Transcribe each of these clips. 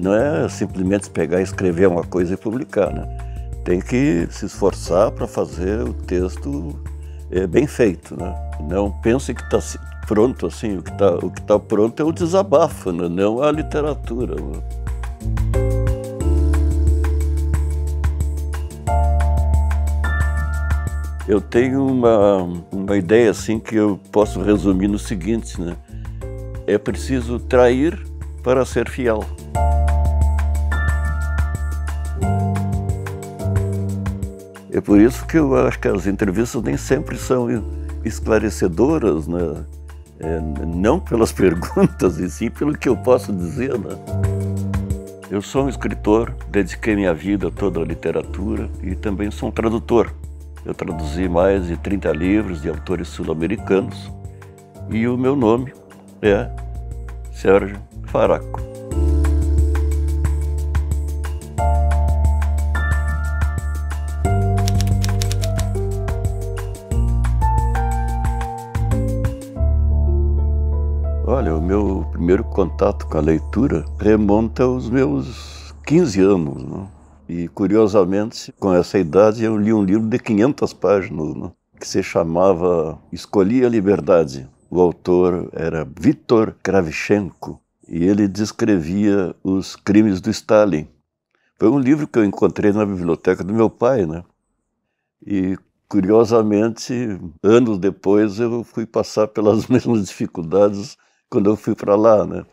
Não é simplesmente pegar e escrever uma coisa e publicar, né? Tem que se esforçar para fazer o texto bem feito, né? Não pense que está pronto assim, o que está pronto é o desabafo, né? Não a literatura. Eu tenho uma ideia assim que eu posso resumir no seguinte, né? É preciso trair para ser fiel. É por isso que eu acho que as entrevistas nem sempre são esclarecedoras, né? Não pelas perguntas, e sim pelo que eu posso dizer, né? Eu sou um escritor, dediquei minha vida toda à literatura e também sou um tradutor. Eu traduzi mais de 30 livros de autores sul-americanos e o meu nome é Sérgio Faraco. Olha, o meu primeiro contato com a leitura remonta aos meus 15 anos, né? E, curiosamente, com essa idade eu li um livro de 500 páginas, né? Que se chamava Escolhi a Liberdade. O autor era Victor Kravchenko e ele descrevia os crimes do Stalin. Foi um livro que eu encontrei na biblioteca do meu pai, né? E, curiosamente, anos depois eu fui passar pelas mesmas dificuldades quando eu fui para lá, né?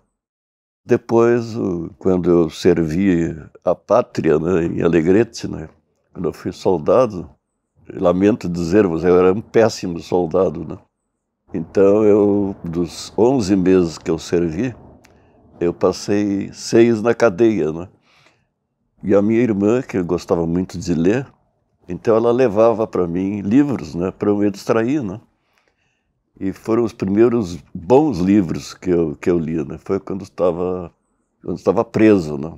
Depois, quando eu servi a pátria, né, em Alegrete, né, quando eu fui soldado, lamento dizer, mas eu era um péssimo soldado, né? Então, dos 11 meses que eu servi, eu passei 6 na cadeia, né? E a minha irmã, que gostava muito de ler, então ela levava para mim livros, né, para eu me distrair, né? E foram os primeiros bons livros que eu li, né? Foi quando estava preso, né?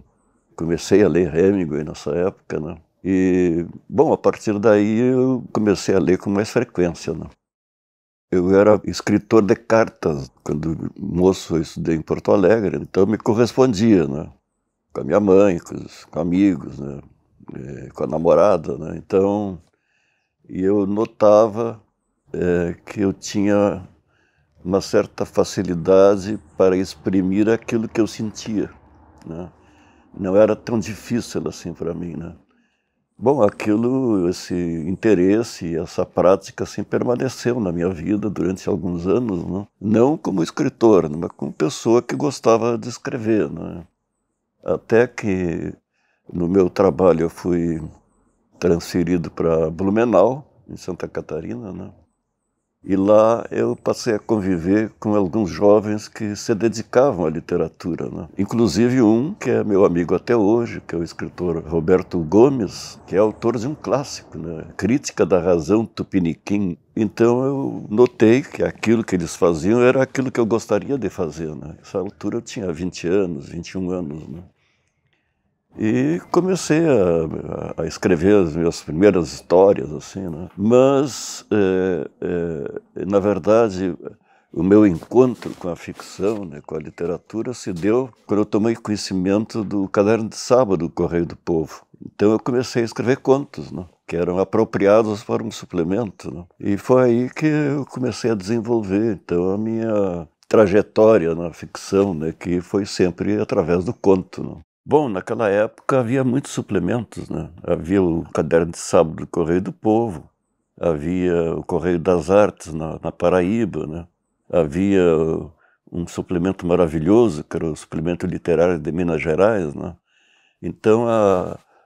Comecei a ler Hemingway nessa época, né? E, bom, a partir daí eu comecei a ler com mais frequência, né? Eu era escritor de cartas. Quando moço eu estudei em Porto Alegre, então eu me correspondia, né? Com a minha mãe, com amigos, né? Com a namorada, né? Então, e eu notava que eu tinha uma certa facilidade para exprimir aquilo que eu sentia, né? Não era tão difícil assim para mim, né? Bom, esse interesse, essa prática assim permaneceu na minha vida durante alguns anos, né? Não como escritor, mas como pessoa que gostava de escrever, né? Até que no meu trabalho eu fui transferido para Blumenau, em Santa Catarina, né? E lá eu passei a conviver com alguns jovens que se dedicavam à literatura, né? Inclusive um que é meu amigo até hoje, que é o escritor Roberto Gomes, que é autor de um clássico, né? Crítica da Razão Tupiniquim. Então eu notei que aquilo que eles faziam era aquilo que eu gostaria de fazer, né? Nessa altura eu tinha 20 anos, 21 anos, né? E comecei a escrever as minhas primeiras histórias, assim, né? Mas, na verdade, o meu encontro com a ficção, né, com a literatura, se deu quando eu tomei conhecimento do Caderno de Sábado do Correio do Povo. Então eu comecei a escrever contos, né, que eram apropriados para um suplemento, né? E foi aí que eu comecei a desenvolver, então, a minha trajetória na ficção, né, que foi sempre através do conto, né? Bom, naquela época havia muitos suplementos, né? Havia o Caderno de Sábado do Correio do Povo, havia o Correio das Artes na Paraíba, né? Havia um suplemento maravilhoso, que era o Suplemento Literário de Minas Gerais, né? Então,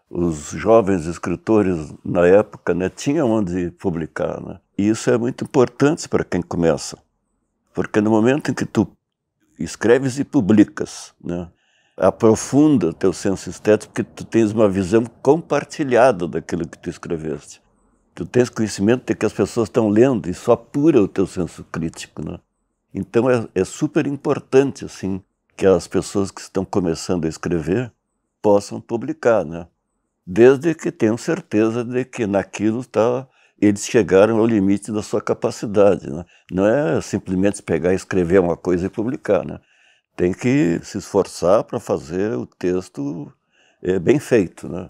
os jovens escritores, na época, né, tinham onde publicar, né? E isso é muito importante para quem começa, porque no momento em que tu escreves e publicas, né, aprofunda teu senso estético, porque tu tens uma visão compartilhada daquilo que tu escreveste. Tu tens conhecimento de que as pessoas estão lendo, isso apura o teu senso crítico, né? Então é super importante, assim, que as pessoas que estão começando a escrever possam publicar, né? Desde que tenham certeza de que naquilo eles chegaram ao limite da sua capacidade, né? Não é simplesmente pegar e escrever uma coisa e publicar, né? tem que se esforçar para fazer o texto bem feito, né?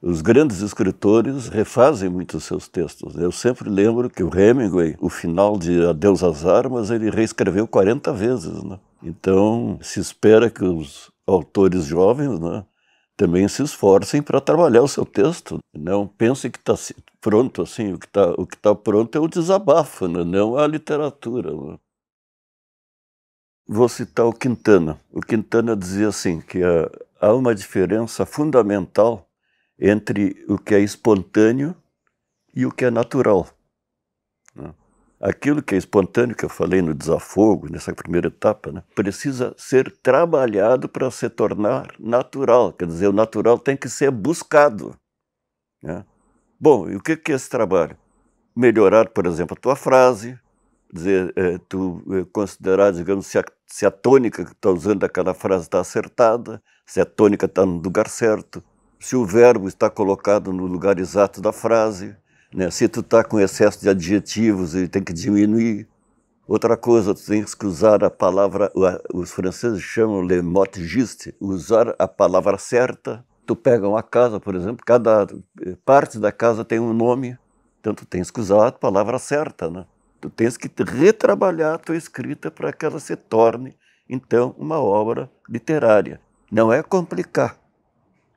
Os grandes escritores refazem muito os seus textos. Eu sempre lembro que o Hemingway, o final de Adeus às Armas, ele reescreveu 40 vezes, né? Então, se espera que os autores jovens, né, também se esforcem para trabalhar o seu texto. Não pensem que está pronto assim. O que está pronto é o desabafo, né? Não a literatura, né? Vou citar o Quintana. O Quintana dizia assim, que há uma diferença fundamental entre o que é espontâneo e o que é natural. Aquilo que é espontâneo, que eu falei no desafogo, nessa primeira etapa, né, precisa ser trabalhado para se tornar natural. Quer dizer, o natural tem que ser buscado, né? Bom, e o que é esse trabalho? Melhorar, por exemplo, a tua frase, dizer, considerar, digamos, se a tônica que tu está usando daquela frase está acertada, se a tônica está no lugar certo, se o verbo está colocado no lugar exato da frase, né? Se tu está com excesso de adjetivos, ele tem que diminuir. Outra coisa, tu tem que usar a palavra, os franceses chamam le mot juste, usar a palavra certa. Tu pega uma casa, por exemplo, cada parte da casa tem um nome, então tu tens que usar a palavra certa, né? Tu tens que retrabalhar a tua escrita para que ela se torne, então, uma obra literária. Não é complicar.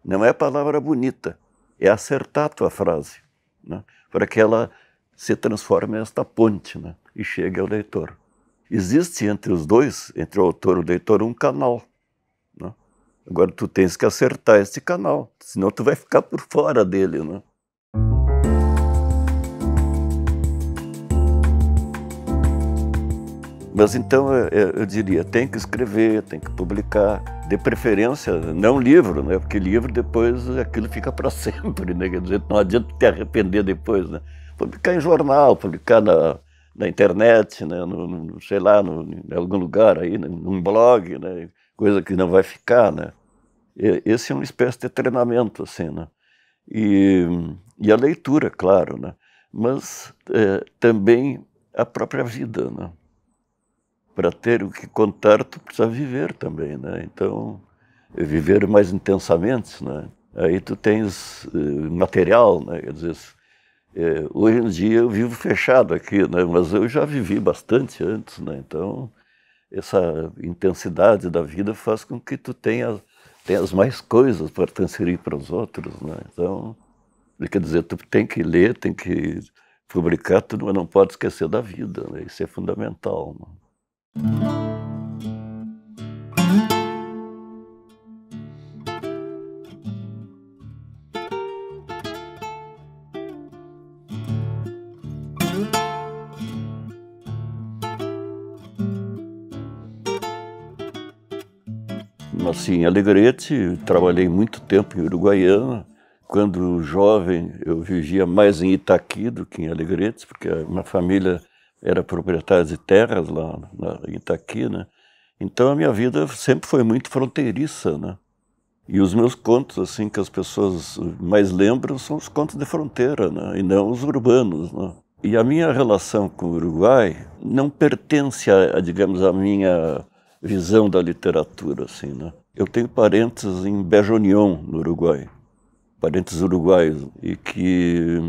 Não é palavra bonita, é acertar a tua frase, né, para que ela se transforme nesta ponte, né, e chegue ao leitor. Existe entre os dois, entre o autor e o leitor, um canal, né? Agora tu tens que acertar esse canal, senão tu vai ficar por fora dele, né? Mas então, eu diria, tem que escrever, tem que publicar, de preferência, não livro, né? Porque livro depois aquilo fica para sempre, né? Quer dizer, não adianta te arrepender depois, né? Publicar em jornal, publicar na internet, né? Sei lá, em algum lugar aí, né? Num blog, né? Coisa que não vai ficar, né? Esse é uma espécie de treinamento, assim, né? E a leitura, claro, né? Mas também a própria vida, né? Para ter o que contar, tu precisa viver também, né? Então, viver mais intensamente, né? Aí tu tens material, né? Quer dizer, hoje em dia eu vivo fechado aqui, né? Mas eu já vivi bastante antes, né? Então, essa intensidade da vida faz com que tu tenhas mais coisas para transferir para os outros, né? Então, quer dizer, tu tem que ler, tem que publicar, tu não pode esquecer da vida, né? Isso é fundamental, né? Nasci em Alegrete, trabalhei muito tempo em Uruguaiana. Quando jovem, eu vivia mais em Itaqui do que em Alegrete, porque uma família era proprietário de terras lá em Itaqui, né? Então a minha vida sempre foi muito fronteiriça, né? E os meus contos, assim, que as pessoas mais lembram são os contos de fronteira, né? E não os urbanos, né? E a minha relação com o Uruguai não pertence digamos, à minha visão da literatura, assim, né? Eu tenho parentes em Berge-Union, no Uruguai, parentes uruguaios, e que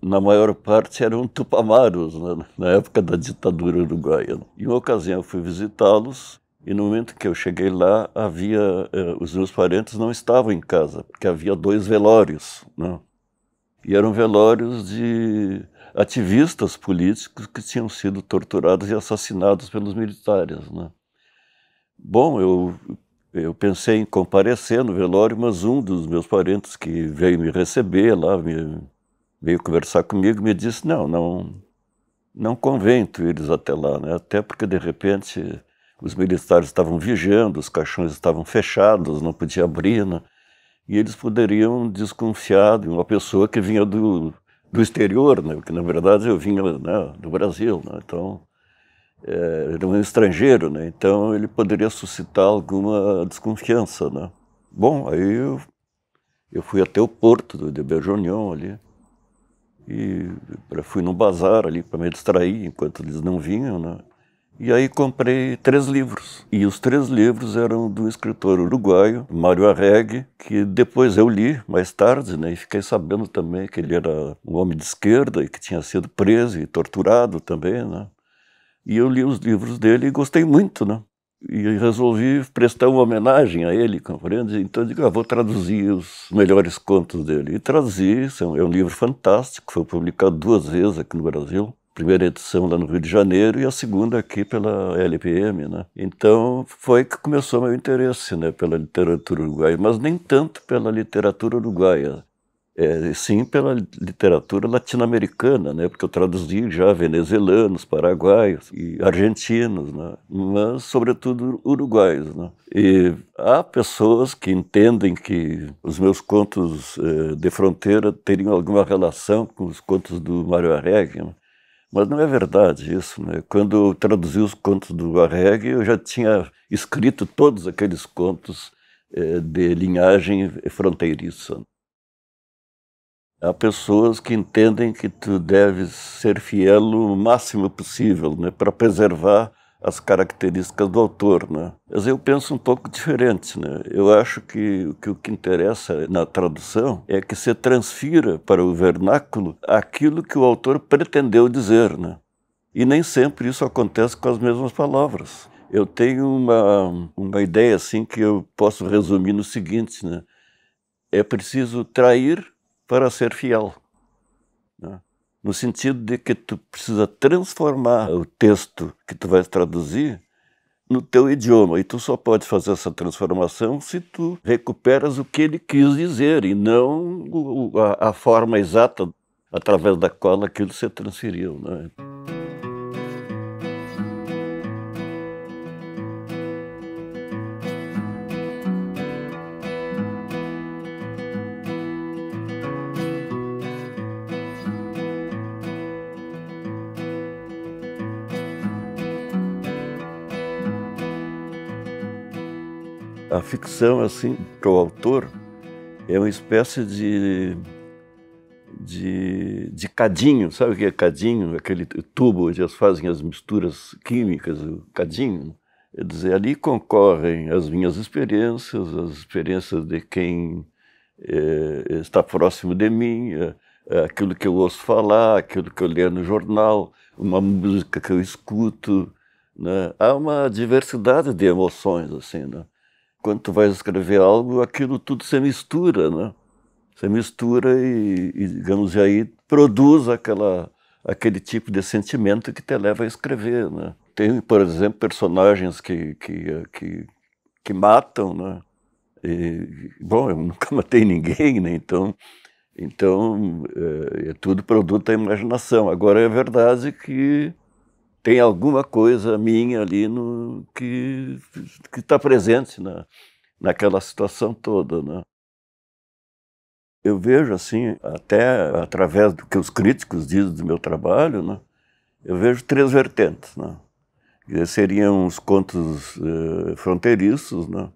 na maior parte eram tupamaros, né, na época da ditadura uruguaiana. Em uma ocasião eu fui visitá-los e no momento que eu cheguei lá, os meus parentes não estavam em casa, porque havia dois velórios, né? E eram velórios de ativistas políticos que tinham sido torturados e assassinados pelos militares, né? Bom, eu pensei em comparecer no velório, mas um dos meus parentes que veio me receber lá, veio conversar comigo e me disse, não convém tu ires até lá, né? Até porque, de repente, os militares estavam vigiando, os caixões estavam fechados, não podia abrir, né? E eles poderiam desconfiar de uma pessoa que vinha do exterior, né? Porque, na verdade, eu vinha, né, do Brasil, né? Então, era um estrangeiro, né? Então ele poderia suscitar alguma desconfiança, né? Bom, aí eu fui até o porto de Berge-Union ali e fui num bazar ali para me distrair enquanto eles não vinham, né? E aí comprei 3 livros. E os 3 livros eram do escritor uruguaio, Mario Arregui, que depois eu li mais tarde, né? E fiquei sabendo também que ele era um homem de esquerda e que tinha sido preso e torturado também, né? E eu li os livros dele e gostei muito, né? E resolvi prestar uma homenagem a ele, compreende? Então eu digo, vou traduzir os melhores contos dele. E traduzi, é um livro fantástico, foi publicado 2 vezes aqui no Brasil. Primeira edição lá no Rio de Janeiro e a segunda aqui pela LPM, né? Então foi que começou meu interesse, né, pela literatura uruguaia, mas nem tanto pela literatura uruguaia, sim pela literatura latino-americana, né? Porque eu traduzi já venezuelanos, paraguaios e argentinos, né? Mas sobretudo uruguaios, né? E há pessoas que entendem que os meus contos de fronteira teriam alguma relação com os contos do Mario Arregui, né? Mas não é verdade isso, né? Quando eu traduzi os contos do Arregui, eu já tinha escrito todos aqueles contos de linhagem fronteiriça. Há pessoas que entendem que tu deves ser fiel o máximo possível, né, para preservar as características do autor, né? Mas eu penso um pouco diferente, né? Eu acho que o que interessa na tradução é que se transfira para o vernáculo aquilo que o autor pretendeu dizer, né? E nem sempre isso acontece com as mesmas palavras. Eu tenho uma ideia assim que eu posso resumir no seguinte, né? É preciso trair para ser fiel, né? No sentido de que tu precisa transformar o texto que tu vais traduzir no teu idioma. E tu só pode fazer essa transformação se tu recuperas o que ele quis dizer e não a forma exata através da qual aquilo se transferiu, né? A ficção, assim, para o autor, é uma espécie de cadinho. Sabe o que é cadinho? Aquele tubo onde eles fazem as misturas químicas, o cadinho. Quer dizer, ali concorrem as minhas experiências, as experiências de quem está próximo de mim, aquilo que eu ouço falar, aquilo que eu leio no jornal, uma música que eu escuto, né? Há uma diversidade de emoções, assim, né? Quando tu vais escrever algo, aquilo tudo se mistura, né? Se mistura e digamos, aí produz aquele tipo de sentimento que te leva a escrever, né? Tem, por exemplo, personagens que matam, né? E, bom, eu nunca matei ninguém, né? Então é tudo produto da imaginação. Agora, é verdade que tem alguma coisa minha ali que está presente naquela situação toda, né? Eu vejo, assim, até através do que os críticos dizem do meu trabalho, né? Eu vejo 3 vertentes, né? Seriam os contos fronteiriços, né?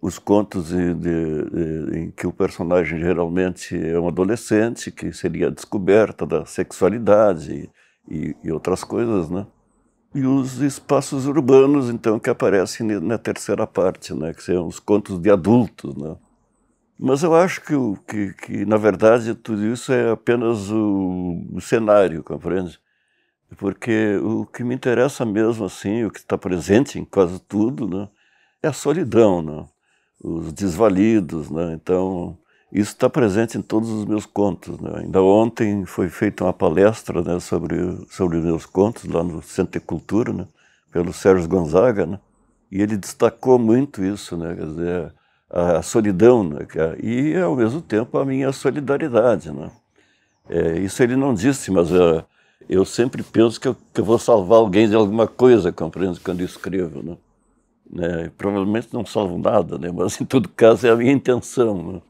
Os contos em que o personagem geralmente é um adolescente, que seria a descoberta da sexualidade e outras coisas, né? E os espaços urbanos, então, que aparecem na 3ª parte, né? Que são os contos de adultos, né? Mas eu acho que na verdade, tudo isso é apenas o cenário, compreende? Porque o que me interessa mesmo, assim, o que está presente em quase tudo, né? É a solidão, né? Os desvalidos, né? Então, isso está presente em todos os meus contos, né? Ainda ontem foi feita uma palestra, né, sobre meus contos lá no Centro de Cultura, né, pelo Sérgio Gonzaga, né? E ele destacou muito isso, né? Quer dizer, a solidão, né? E ao mesmo tempo a minha solidariedade, né? Isso ele não disse, mas eu sempre penso que eu vou salvar alguém de alguma coisa, compreende, quando eu escrevo, né? Provavelmente não salvo nada, né? Mas em todo caso é a minha intenção, né?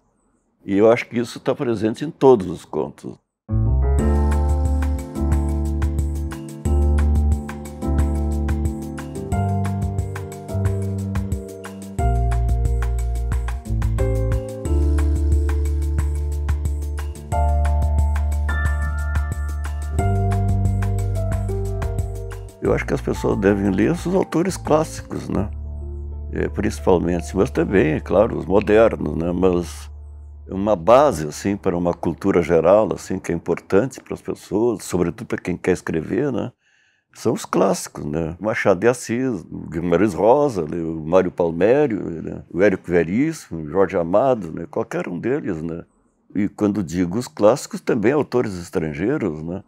E eu acho que isso está presente em todos os contos. Eu acho que as pessoas devem ler os autores clássicos, né? Principalmente, mas também, é claro, os modernos, né? Mas uma base assim para uma cultura geral, assim, que é importante para as pessoas, sobretudo para quem quer escrever, né? São os clássicos, né? Machado de Assis, Guimarães Rosa, o Mário Palmério, né? O Érico Veríssimo, o Jorge Amado, né? Qualquer um deles, né? E quando digo os clássicos, também autores estrangeiros, né?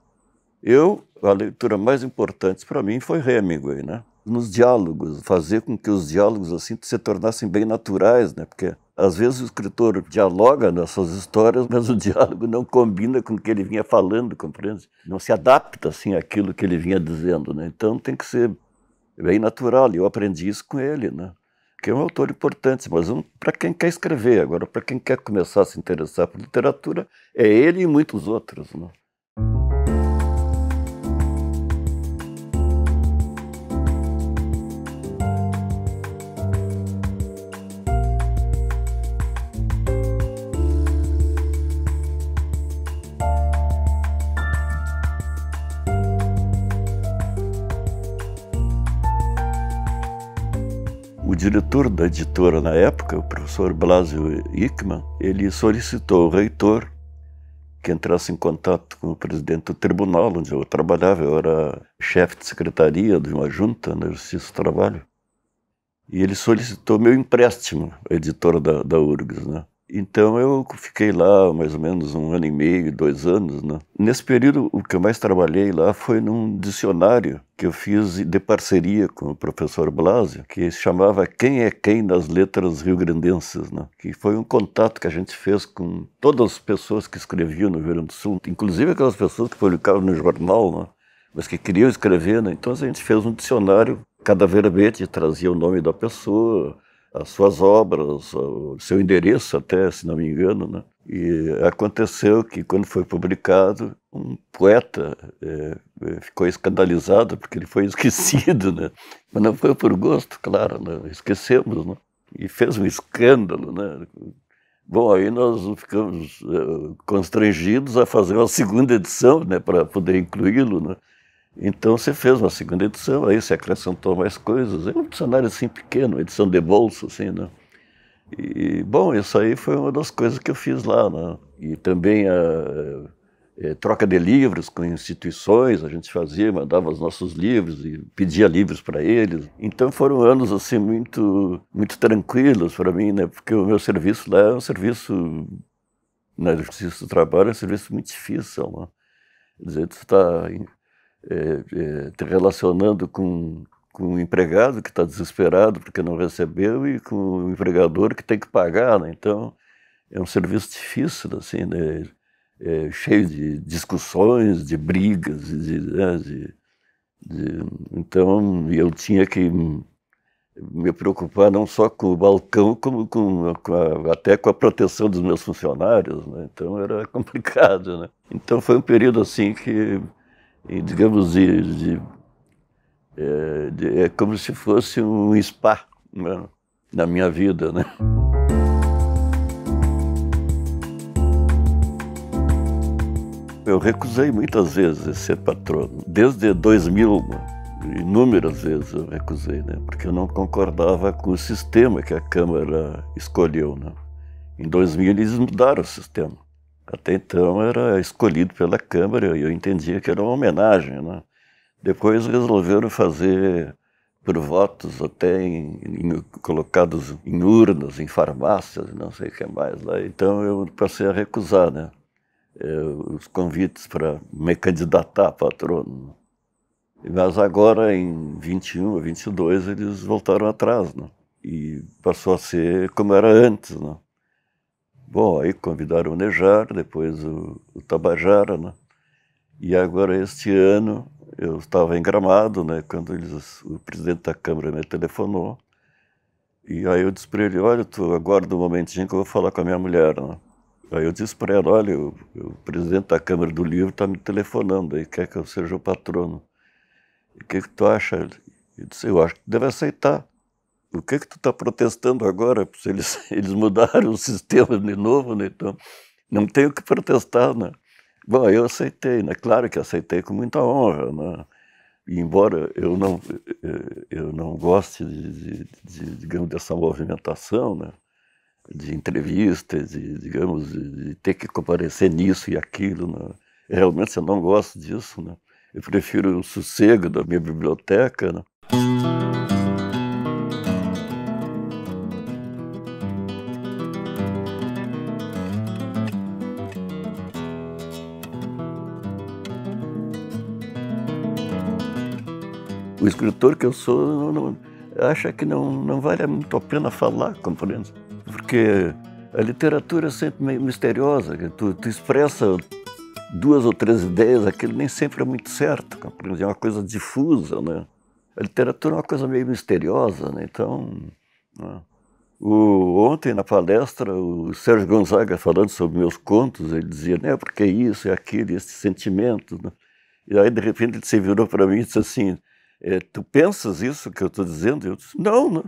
A leitura mais importante para mim foi Hemingway, né? Nos diálogos, fazer com que os diálogos assim se tornassem bem naturais, né? Porque às vezes o escritor dialoga nas suas histórias, mas o diálogo não combina com o que ele vinha falando, compreende? Não se adapta assim àquilo que ele vinha dizendo, né? Então tem que ser bem natural, e eu aprendi isso com ele, né? Que é um autor importante, mas para quem quer escrever. Agora, para quem quer começar a se interessar por literatura, é ele e muitos outros, né? O diretor da editora na época, o professor Blásio Hickmann, ele solicitou ao reitor que entrasse em contato com o presidente do tribunal onde eu trabalhava. Eu era chefe de secretaria de uma junta na Justiça do Trabalho. E ele solicitou meu empréstimo, a editora da URGS, né? Então eu fiquei lá mais ou menos 1 ano e meio, 2 anos, né? Nesse período, o que eu mais trabalhei lá foi num dicionário que eu fiz de parceria com o professor Blásio, que se chamava Quem é Quem nas Letras Rio-Grandenses, né? Que foi um contato que a gente fez com todas as pessoas que escreviam no Rio Grande do Sul, inclusive aquelas pessoas que publicavam no jornal, né? Mas que queriam escrever, né? Então a gente fez um dicionário, cada verbete trazia o nome da pessoa, as suas obras, o seu endereço até, se não me engano, né? E aconteceu que, quando foi publicado, um poeta ficou escandalizado porque ele foi esquecido, né? Mas não foi por gosto, claro, né? Esquecemos, né? E fez um escândalo, né? Bom, aí nós ficamos constrangidos a fazer uma segunda edição, né? Para poder incluí-lo, né? Então você fez uma segunda edição, aí você acrescentou mais coisas. É um dicionário assim pequeno, uma edição de bolso, assim, né? E, bom, isso aí foi uma das coisas que eu fiz lá, né? E também a troca de livros com instituições, a gente fazia, mandava os nossos livros e pedia livros para eles. Então foram anos, assim, muito, muito tranquilos para mim, né? Porque o meu serviço lá é um serviço, na Justiça do Trabalho, é um serviço muito difícil, né? Quer dizer, você está te relacionando com um empregado que está desesperado porque não recebeu e com um empregador que tem que pagar, né? Então é um serviço difícil, assim, né? Cheio de discussões, de brigas, então eu tinha que me preocupar não só com o balcão, como até com a proteção dos meus funcionários, né? Então era complicado, né? Então foi um período assim que, digamos, é como se fosse um spa, né, na minha vida, né? Eu recusei muitas vezes ser patrono. Desde 2000, inúmeras vezes eu recusei, né? Porque eu não concordava com o sistema que a Câmara escolheu, né? Em 2000 eles mudaram o sistema. Até então era escolhido pela Câmara e eu entendia que era uma homenagem, né? Depois resolveram fazer por votos, até colocados em urnas, em farmácias, não sei o que mais lá. Então eu passei a recusar, né, os convites para me candidatar a patrono. Mas agora, em 21 ou 22, eles voltaram atrás, né? E passou a ser como era antes, né? Bom, aí convidaram o Nejar, depois o Tabajara, né? E agora, este ano, eu estava em Gramado, né? Quando o presidente da Câmara me telefonou. E aí eu disse para ele: olha, tu aguarda um momentinho que eu vou falar com a minha mulher, né? Aí eu disse para ela: olha, o presidente da Câmara do Livro está me telefonando, aí quer que eu seja o patrono. E o que tu acha? Ele disse: eu acho que tu deve aceitar. O que tu está protestando agora? Eles mudaram o sistema de novo, né? Então não tem o que protestar, né? Bom, eu aceitei, né? Claro que aceitei com muita honra, né? E embora eu não goste digamos, dessa movimentação, né, de entrevistas, digamos, de ter que comparecer nisso e aquilo, né, realmente eu não gosto disso, né. Eu prefiro o sossego da minha biblioteca, né. O escritor que eu sou acha que não vale muito a pena falar, compreende? Porque a literatura é sempre meio misteriosa, que tu expressa duas ou três ideias, aquilo nem sempre é muito certo, compreende? É uma coisa difusa, né? A literatura é uma coisa meio misteriosa, né? Então, né? Ontem na palestra, o Sérgio Gonzaga, falando sobre meus contos, ele dizia, né, porque isso, é aquilo, esse sentimento, né? E aí, de repente, ele se virou para mim e disse assim, tu pensas isso que eu estou dizendo? Eu disse, não,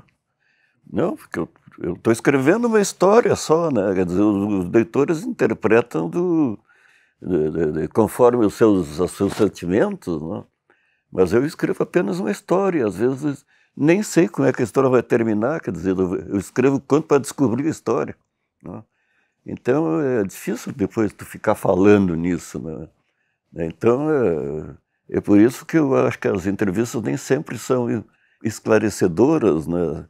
porque eu estou escrevendo uma história só, né? Quer dizer, os leitores interpretam conforme os seus sentimentos, né? Mas eu escrevo apenas uma história, às vezes nem sei como é que a história vai terminar, quer dizer, eu escrevo quanto para descobrir a história, né? Então é difícil depois tu ficar falando nisso, né? Então é por isso que eu acho que as entrevistas nem sempre são esclarecedoras, né?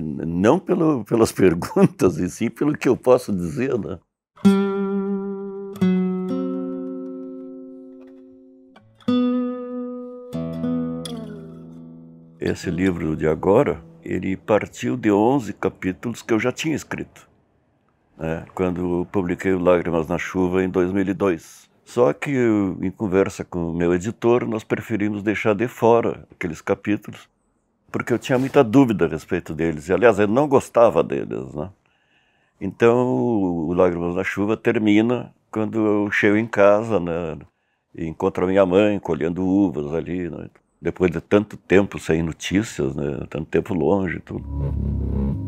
Não pelas perguntas, e sim pelo que eu posso dizer, né? Esse livro de agora, ele partiu de 11 capítulos que eu já tinha escrito, né? Quando publiquei o Lágrimas na Chuva, em 2002. Só que, em conversa com o meu editor, nós preferimos deixar de fora aqueles capítulos, porque eu tinha muita dúvida a respeito deles. E, aliás, eu não gostava deles, né? Então, o Lágrimas na Chuva termina quando eu chego em casa, né, e encontro a minha mãe colhendo uvas ali, né, depois de tanto tempo sem notícias, né, tanto tempo longe e tudo.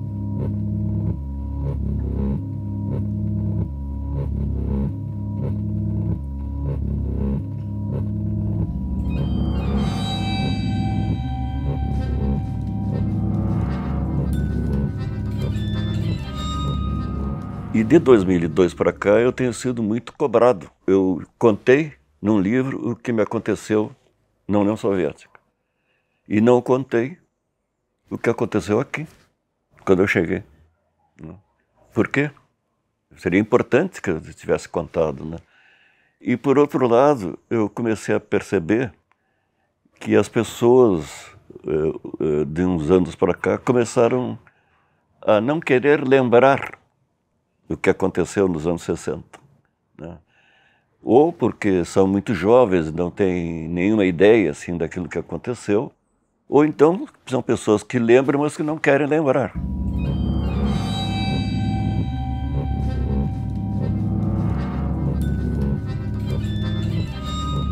E de 2002 para cá eu tenho sido muito cobrado. Eu contei num livro o que me aconteceu na União Soviética. E não contei o que aconteceu aqui, quando eu cheguei. Por quê? Seria importante que eu tivesse contado, né? E por outro lado, eu comecei a perceber que as pessoas de uns anos para cá começaram a não querer lembrar do que aconteceu nos anos 60, né? Ou porque são muito jovens e não têm nenhuma ideia assim daquilo que aconteceu, ou então são pessoas que lembram, mas que não querem lembrar.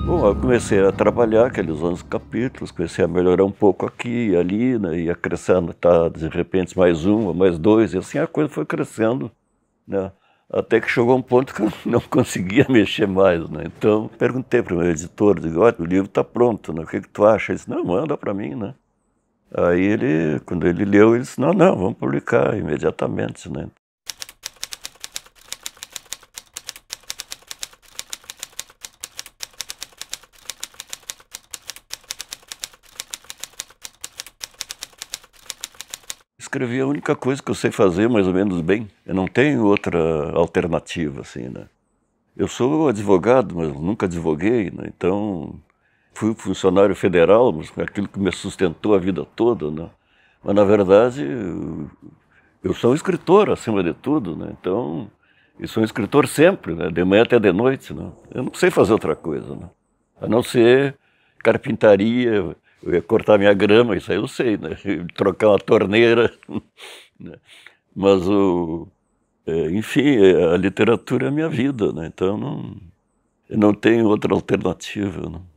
Bom, eu comecei a trabalhar aqueles 11 capítulos, comecei a melhorar um pouco aqui e ali, né? E acrescentar, de repente, mais um ou mais dois, e assim a coisa foi crescendo, né? Até que chegou um ponto que eu não conseguia mexer mais, né? Então, perguntei para o meu editor, digo, olha, o livro está pronto, né? O que tu acha? Ele disse, não, manda para mim, né? Aí ele, quando ele leu, ele disse, não, vamos publicar imediatamente, né? Escrevi a única coisa que eu sei fazer mais ou menos bem. Eu não tenho outra alternativa, assim, né? Eu sou advogado, mas nunca advoguei, né? Então, fui funcionário federal, mas aquilo que me sustentou a vida toda, né? Mas, na verdade, eu sou um escritor, acima de tudo, né? Então, eu sou um escritor sempre, né? De manhã até de noite, né? Eu não sei fazer outra coisa, né? A não ser carpintaria. Eu ia cortar minha grama, isso aí eu sei, né? Trocar uma torneira, né? Mas, enfim, a literatura é a minha vida, né? Então eu não tenho outra alternativa, não.